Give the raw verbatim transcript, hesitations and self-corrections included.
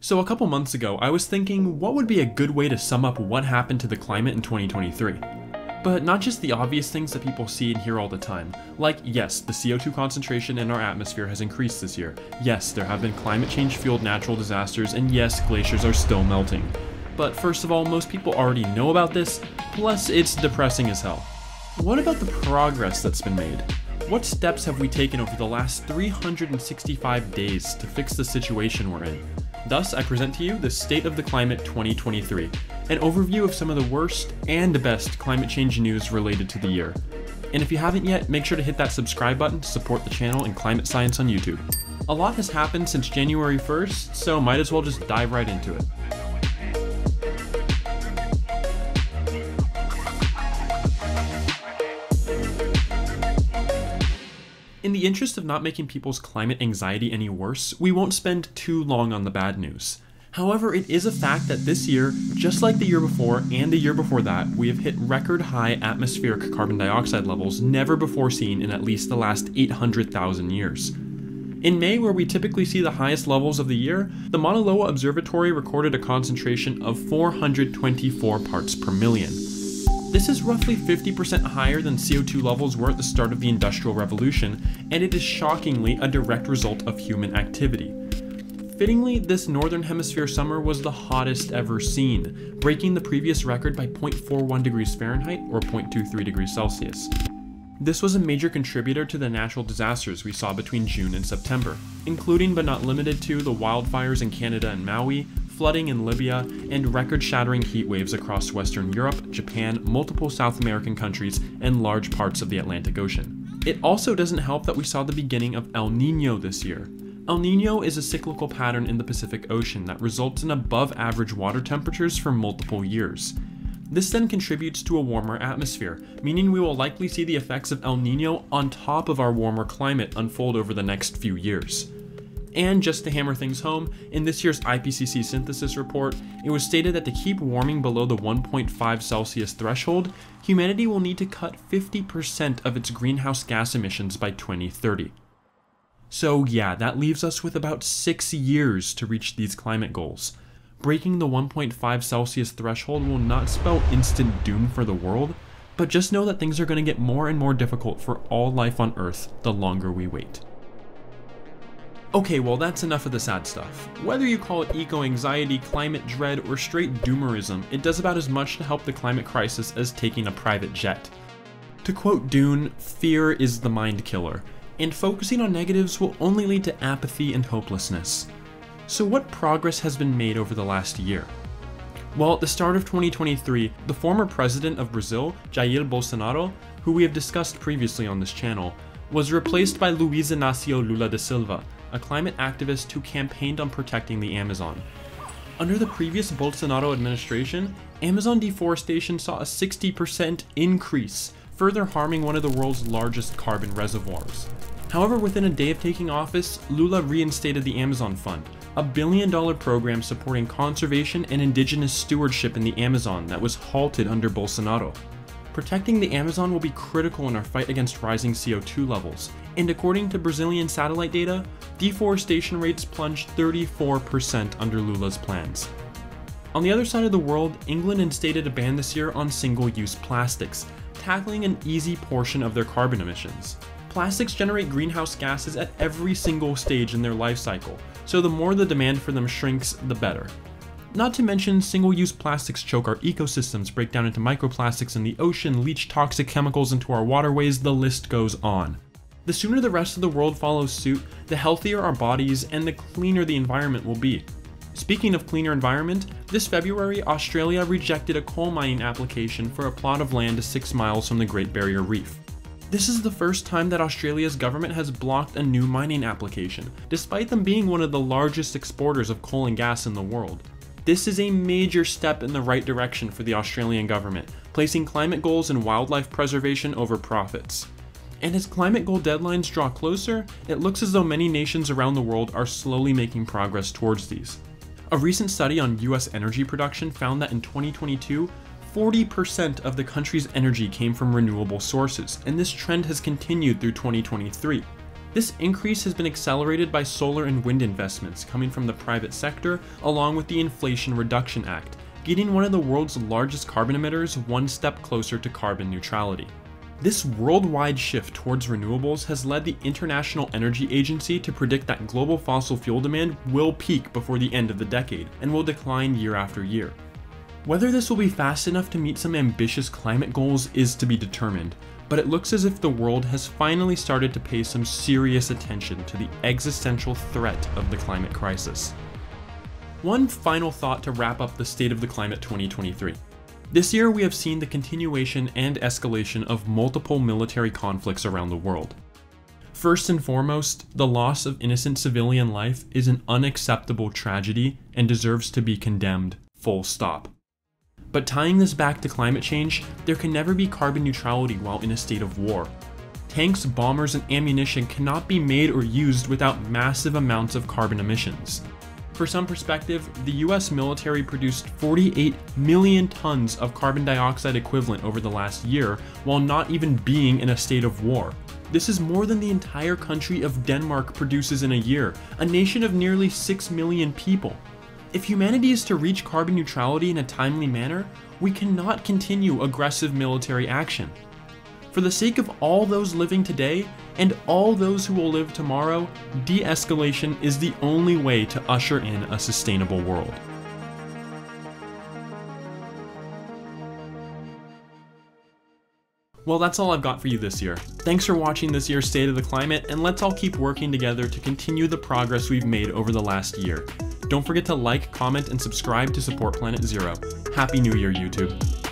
So a couple months ago, I was thinking what would be a good way to sum up what happened to the climate in twenty twenty-three. But not just the obvious things that people see and hear all the time, like yes, the C O two concentration in our atmosphere has increased this year, yes, there have been climate change-fueled natural disasters, and yes, glaciers are still melting. But first of all, most people already know about this, plus it's depressing as hell. What about the progress that's been made? What steps have we taken over the last three hundred sixty-five days to fix the situation we're in? Thus, I present to you the State of the Climate twenty twenty-three, an overview of some of the worst and best climate change news related to the year. And if you haven't yet, make sure to hit that subscribe button to support the channel and climate science on YouTube. A lot has happened since January first, so might as well just dive right into it. In the interest of not making people's climate anxiety any worse, we won't spend too long on the bad news. However, it is a fact that this year, just like the year before and the year before that, we have hit record high atmospheric carbon dioxide levels never before seen in at least the last eight hundred thousand years. In May, where we typically see the highest levels of the year, the Mauna Loa Observatory recorded a concentration of four hundred twenty-four parts per million. This is roughly fifty percent higher than C O two levels were at the start of the Industrial Revolution, and it is shockingly a direct result of human activity. Fittingly, this Northern Hemisphere summer was the hottest ever seen, breaking the previous record by zero point four one degrees Fahrenheit or zero point two three degrees Celsius. This was a major contributor to the natural disasters we saw between June and September, including but not limited to the wildfires in Canada and Maui, flooding in Libya, and record-shattering heat waves across Western Europe, Japan, multiple South American countries, and large parts of the Atlantic Ocean. It also doesn't help that we saw the beginning of El Niño this year. El Niño is a cyclical pattern in the Pacific Ocean that results in above-average water temperatures for multiple years. This then contributes to a warmer atmosphere, meaning we will likely see the effects of El Niño on top of our warmer climate unfold over the next few years. And just to hammer things home, in this year's I P C C synthesis report, it was stated that to keep warming below the one point five Celsius threshold, humanity will need to cut fifty percent of its greenhouse gas emissions by twenty thirty. So yeah, that leaves us with about six years to reach these climate goals. Breaking the one point five Celsius threshold will not spell instant doom for the world, but just know that things are going to get more and more difficult for all life on Earth the longer we wait. Okay, well that's enough of the sad stuff. Whether you call it eco-anxiety, climate dread, or straight doomerism, it does about as much to help the climate crisis as taking a private jet. To quote Dune, fear is the mind killer, and focusing on negatives will only lead to apathy and hopelessness. So what progress has been made over the last year? Well, at the start of twenty twenty-three, the former president of Brazil, Jair Bolsonaro, who we have discussed previously on this channel, was replaced by Luiz Inácio Lula da Silva, a climate activist who campaigned on protecting the Amazon. Under the previous Bolsonaro administration, Amazon deforestation saw a sixty percent increase, further harming one of the world's largest carbon reservoirs. However, within a day of taking office, Lula reinstated the Amazon Fund, a billion dollar program supporting conservation and indigenous stewardship in the Amazon that was halted under Bolsonaro. Protecting the Amazon will be critical in our fight against rising C O two levels, and according to Brazilian satellite data, deforestation rates plunged thirty-four percent under Lula's plans. On the other side of the world, England instated a ban this year on single-use plastics, tackling an easy portion of their carbon emissions. Plastics generate greenhouse gases at every single stage in their life cycle, so the more the demand for them shrinks, the better. Not to mention, single-use plastics choke our ecosystems, break down into microplastics in the ocean, leach toxic chemicals into our waterways, the list goes on. The sooner the rest of the world follows suit, the healthier our bodies and the cleaner the environment will be. Speaking of cleaner environment, this February, Australia rejected a coal mining application for a plot of land six miles from the Great Barrier Reef. This is the first time that Australia's government has blocked a new mining application, despite them being one of the largest exporters of coal and gas in the world. This is a major step in the right direction for the Australian government, placing climate goals and wildlife preservation over profits. And as climate goal deadlines draw closer, it looks as though many nations around the world are slowly making progress towards these. A recent study on U S energy production found that in twenty twenty-two, forty percent of the country's energy came from renewable sources, and this trend has continued through twenty twenty-three. This increase has been accelerated by solar and wind investments coming from the private sector, along with the Inflation Reduction Act, getting one of the world's largest carbon emitters one step closer to carbon neutrality. This worldwide shift towards renewables has led the International Energy Agency to predict that global fossil fuel demand will peak before the end of the decade and will decline year after year. Whether this will be fast enough to meet some ambitious climate goals is to be determined, but it looks as if the world has finally started to pay some serious attention to the existential threat of the climate crisis. One final thought to wrap up the State of the Climate twenty twenty-three. This year we have seen the continuation and escalation of multiple military conflicts around the world. First and foremost, the loss of innocent civilian life is an unacceptable tragedy and deserves to be condemned, full stop. But tying this back to climate change, there can never be carbon neutrality while in a state of war. Tanks, bombers, and ammunition cannot be made or used without massive amounts of carbon emissions. For some perspective, the U S military produced forty-eight million tons of carbon dioxide equivalent over the last year while not even being in a state of war. This is more than the entire country of Denmark produces in a year, a nation of nearly six million people. If humanity is to reach carbon neutrality in a timely manner, we cannot continue aggressive military action. For the sake of all those living today, and all those who will live tomorrow, de-escalation is the only way to usher in a sustainable world. Well, that's all I've got for you this year. Thanks for watching this year's State of the Climate, and let's all keep working together to continue the progress we've made over the last year. Don't forget to like, comment, and subscribe to support Planet Zero. Happy New Year, YouTube.